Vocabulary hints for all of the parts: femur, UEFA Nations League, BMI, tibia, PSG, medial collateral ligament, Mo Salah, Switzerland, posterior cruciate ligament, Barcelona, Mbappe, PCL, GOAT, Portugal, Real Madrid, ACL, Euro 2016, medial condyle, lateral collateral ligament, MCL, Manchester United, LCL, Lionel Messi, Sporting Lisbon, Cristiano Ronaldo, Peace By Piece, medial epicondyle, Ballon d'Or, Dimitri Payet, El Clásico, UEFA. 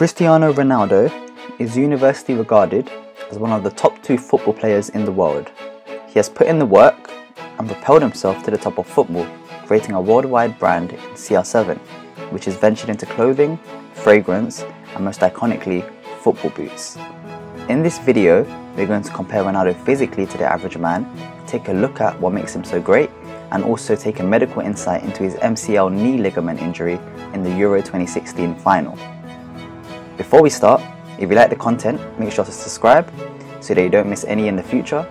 Cristiano Ronaldo is universally regarded as one of the top two football players in the world. He has put in the work and propelled himself to the top of football, creating a worldwide brand in CR7, which has ventured into clothing, fragrance, and most iconically, football boots. In this video, we're going to compare Ronaldo physically to the average man, take a look at what makes him so great, and also take a medical insight into his MCL knee ligament injury in the Euro 2016 final. Before we start, if you like the content, make sure to subscribe so that you don't miss any in the future.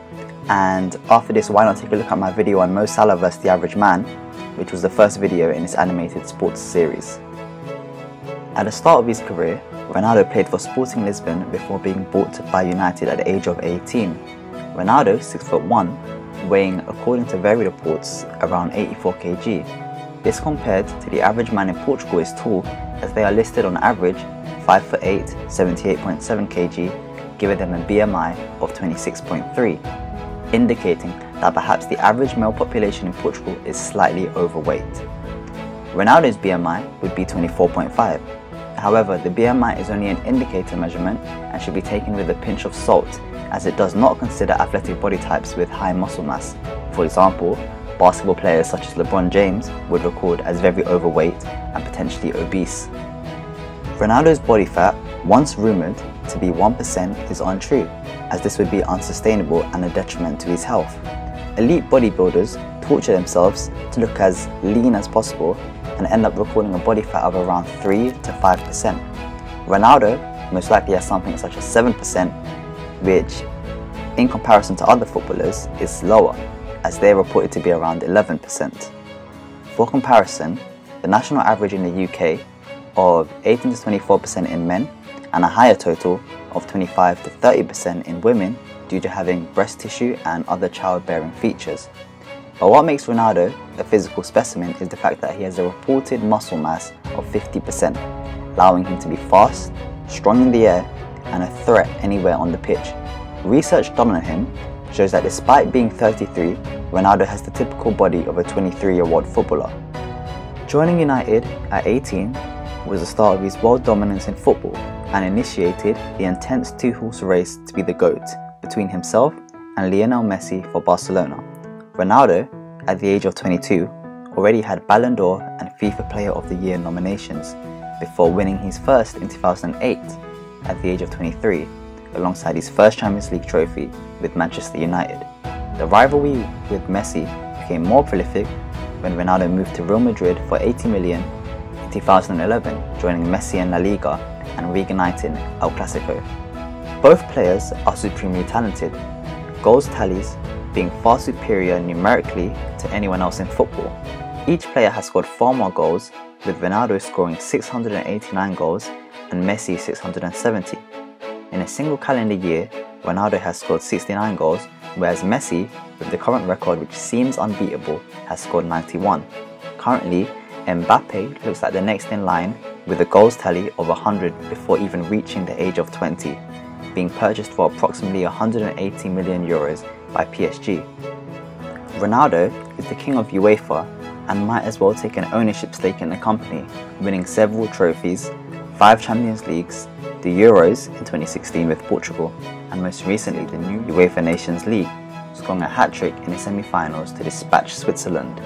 And after this, why not take a look at my video on Mo Salah vs the Average Man, which was the first video in his animated sports series. At the start of his career, Ronaldo played for Sporting Lisbon before being bought by United at the age of 18. Ronaldo, 6'1", weighing, according to varied reports, around 84 kg. This compared to the average man in Portugal is tall, as they are listed on average 5'8", 78.7 kg, giving them a BMI of 26.3, indicating that perhaps the average male population in Portugal is slightly overweight. Ronaldo's BMI would be 24.5. However, the BMI is only an indicator measurement and should be taken with a pinch of salt, as it does not consider athletic body types with high muscle mass. For example, basketball players such as LeBron James would record as very overweight and potentially obese. Ronaldo's body fat, once rumoured to be 1%, is untrue, as this would be unsustainable and a detriment to his health. Elite bodybuilders torture themselves to look as lean as possible and end up recording a body fat of around 3 to 5%. Ronaldo most likely has something such as 7%, which, in comparison to other footballers, is lower, as they are reported to be around 11%. For comparison, the national average in the UK of 18 to 24% in men and a higher total of 25 to 30% in women due to having breast tissue and other childbearing features. But what makes Ronaldo a physical specimen is the fact that he has a reported muscle mass of 50%, allowing him to be fast, strong in the air, and a threat anywhere on the pitch. Research done on him shows that despite being 33, Ronaldo has the typical body of a 23-year-old footballer. Joining United at 18 was the start of his world dominance in football and initiated the intense two-horse race to be the GOAT between himself and Lionel Messi for Barcelona. Ronaldo, at the age of 22, already had Ballon d'Or and FIFA Player of the Year nominations before winning his first in 2008 at the age of 23, alongside his first Champions League trophy with Manchester United. The rivalry with Messi became more prolific when Ronaldo moved to Real Madrid for 80 million in 2011, joining Messi in La Liga and reigniting El Clásico. Both players are supremely talented, goals tallies being far superior numerically to anyone else in football. Each player has scored far more goals, with Ronaldo scoring 689 goals and Messi 670. In a single calendar year, Ronaldo has scored 69 goals, whereas Messi, with the current record which seems unbeatable, has scored 91. Currently, Mbappe looks like the next in line with a goals tally of 100 before even reaching the age of 20, being purchased for approximately 180 million euros by PSG. Ronaldo is the king of UEFA and might as well take an ownership stake in the company, winning several trophies, 5 Champions Leagues, the Euros in 2016 with Portugal, and most recently the new UEFA Nations League, scoring a hat-trick in the semi-finals to dispatch Switzerland.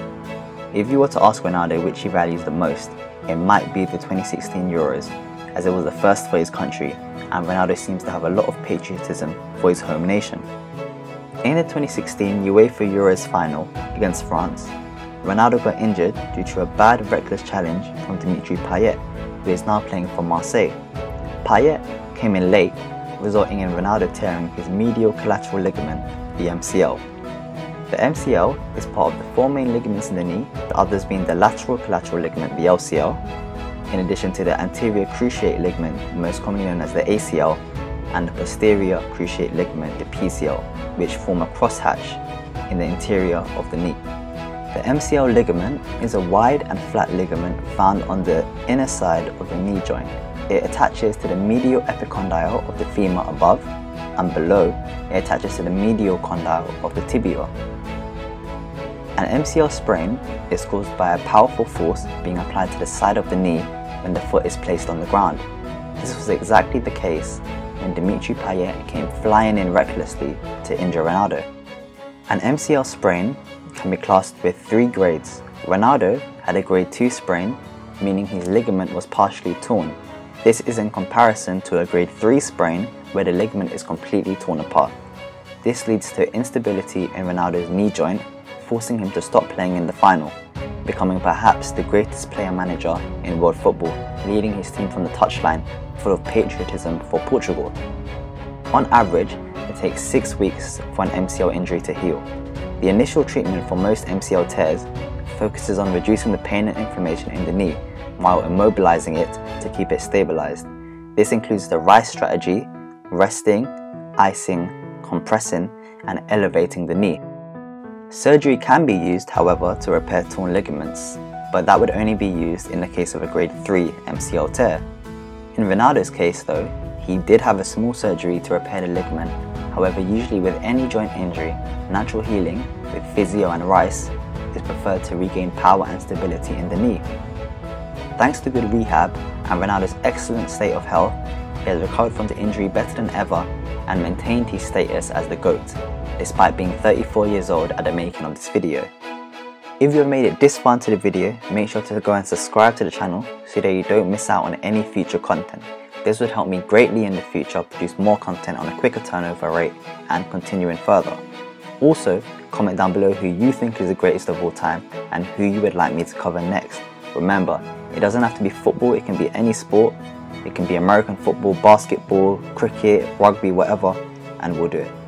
If you were to ask Ronaldo which he values the most, it might be the 2016 Euros, as it was the first for his country, and Ronaldo seems to have a lot of patriotism for his home nation. In the 2016 UEFA Euros final against France, Ronaldo got injured due to a bad reckless challenge from Dimitri Payet, who is now playing for Marseille. Payet came in late, resulting in Ronaldo tearing his medial collateral ligament, the MCL. The MCL is part of the four main ligaments in the knee, the others being the lateral collateral ligament, the LCL, in addition to the anterior cruciate ligament, most commonly known as the ACL, and the posterior cruciate ligament, the PCL, which form a crosshatch in the interior of the knee. The MCL ligament is a wide and flat ligament found on the inner side of the knee joint. It attaches to the medial epicondyle of the femur above, and below it attaches to the medial condyle of the tibia. An MCL sprain is caused by a powerful force being applied to the side of the knee when the foot is placed on the ground. This was exactly the case when Dimitri Payet came flying in recklessly to injure Ronaldo. An MCL sprain can be classed with three grades. Ronaldo had a grade 2 sprain, meaning his ligament was partially torn. This is in comparison to a grade 3 sprain where the ligament is completely torn apart. This leads to instability in Ronaldo's knee joint, forcing him to stop playing in the final, becoming perhaps the greatest player-manager in world football, leading his team from the touchline full of patriotism for Portugal. On average, it takes 6 weeks for an MCL injury to heal. The initial treatment for most MCL tears focuses on reducing the pain and inflammation in the knee while immobilizing it to keep it stabilized. This includes the rise strategy, resting, icing, compressing, and elevating the knee. Surgery can be used, however, to repair torn ligaments, but that would only be used in the case of a grade 3 MCL tear. In Ronaldo's case though, he did have a small surgery to repair the ligament. However, usually with any joint injury, natural healing with physio and rice is preferred to regain power and stability in the knee. Thanks to good rehab and Ronaldo's excellent state of health, he has recovered from the injury better than ever and maintained his status as the GOAT, despite being 34 years old at the making of this video. If you have made it this far into the video, make sure to go and subscribe to the channel so that you don't miss out on any future content. This would help me greatly in the future produce more content on a quicker turnover rate and continuing further. Also, comment down below who you think is the greatest of all time and who you would like me to cover next. Remember, it doesn't have to be football, it can be any sport. It can be American football, basketball, cricket, rugby, whatever, and we'll do it.